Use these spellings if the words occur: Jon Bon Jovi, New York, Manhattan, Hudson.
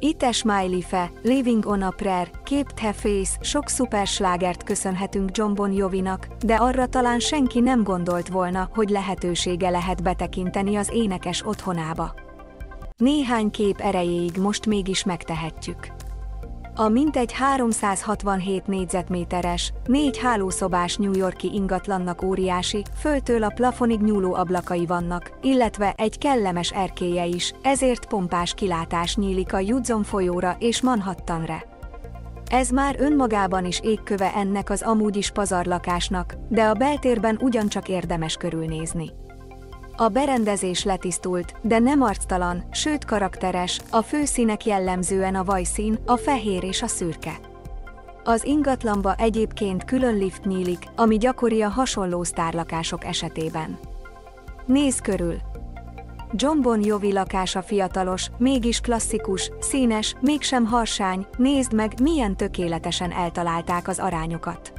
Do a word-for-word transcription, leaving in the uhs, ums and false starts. Itt a Smiley Fe, Living on a Prayer, Kept Her Face, sok szuperslágert köszönhetünk Jon Bon Jovinak, de arra talán senki nem gondolt volna, hogy lehetősége lehet betekinteni az énekes otthonába. Néhány kép erejéig most mégis megtehetjük. A mintegy háromszázhatvanhét négyzetméteres, négy hálószobás New York-i ingatlannak óriási, föltől a plafonig nyúló ablakai vannak, illetve egy kellemes erkélye is, ezért pompás kilátás nyílik a Hudson folyóra és Manhattanra. Ez már önmagában is égköve ennek az amúgy is pazarlakásnak, de a beltérben ugyancsak érdemes körülnézni. A berendezés letisztult, de nem arctalan, sőt karakteres, a főszínek jellemzően a vajszín, a fehér és a szürke. Az ingatlanba egyébként külön lift nyílik, ami gyakori a hasonló sztárlakások esetében. Nézz körül! Jon Bon Jovi lakása fiatalos, mégis klasszikus, színes, mégsem harsány, nézd meg, milyen tökéletesen eltalálták az arányokat.